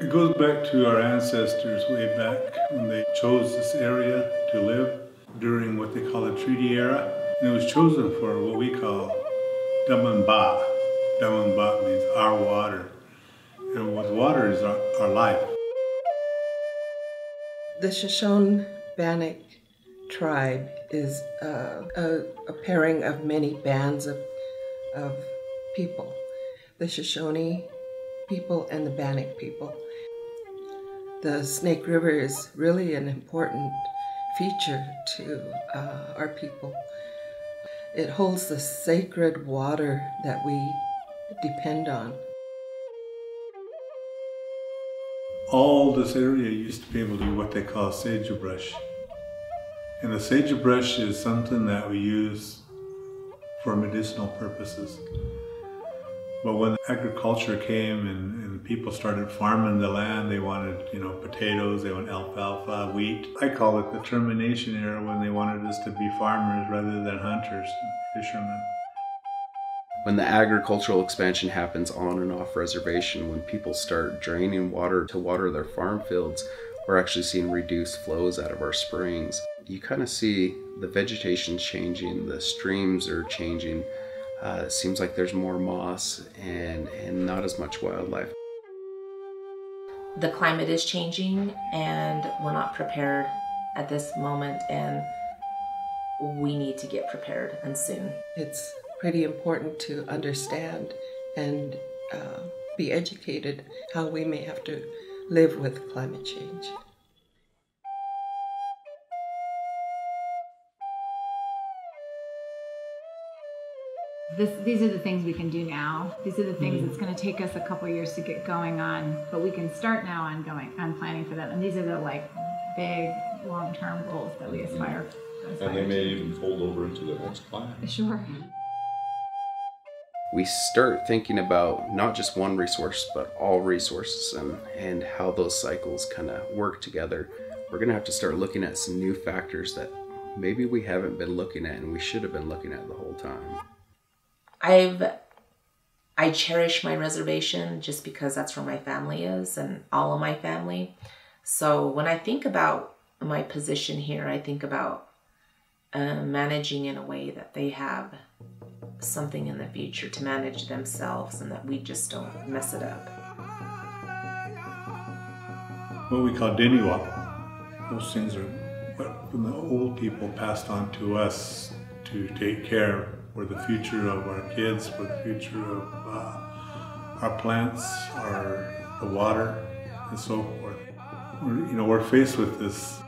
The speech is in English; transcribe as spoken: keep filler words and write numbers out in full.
It goes back to our ancestors way back when they chose this area to live during what they call the treaty era. And it was chosen for what we call Damanba. Damanba means our water. And with water is our, our life. The Shoshone-Bannock tribe is uh, a, a pairing of many bands of, of people. The Shoshone people and the Bannock people. The Snake River is really an important feature to uh, our people. It holds the sacred water that we depend on. All this area used to be able to do what they call sagebrush. And the sagebrush is something that we use for medicinal purposes. But when agriculture came and, and people started farming the land, they wanted, you know, potatoes, they wanted alfalfa, wheat. I call it the termination era, when they wanted us to be farmers rather than hunters and fishermen. When the agricultural expansion happens on and off reservation, when people start draining water to water their farm fields, we're actually seeing reduced flows out of our springs. You kind of see the vegetation changing, the streams are changing. Uh, it seems like there's more moss and, and not as much wildlife. The climate is changing and we're not prepared at this moment, and we need to get prepared, and soon. It's pretty important to understand and uh, be educated how we may have to live with climate change. This, these are the things we can do now. These are the things mm-hmm. that's going to take us a couple years to get going on, but we can start now on going on planning for them. And these are the like big long-term goals that we aspire. Mm-hmm. aspire and they to. May even fold over into the next plan. Sure. We start thinking about not just one resource, but all resources, and and how those cycles kind of work together. We're going to have to start looking at some new factors that maybe we haven't been looking at, and we should have been looking at the whole time. I've, I cherish my reservation just because that's where my family is, and all of my family. So when I think about my position here, I think about uh, managing in a way that they have something in the future to manage themselves, and that we just don't mess it up. What we call Deniwa, those things are what the old people passed on to us to take care of. For the future of our kids, for the future of uh, our plants, our the water, and so forth. We're, you know, we're faced with this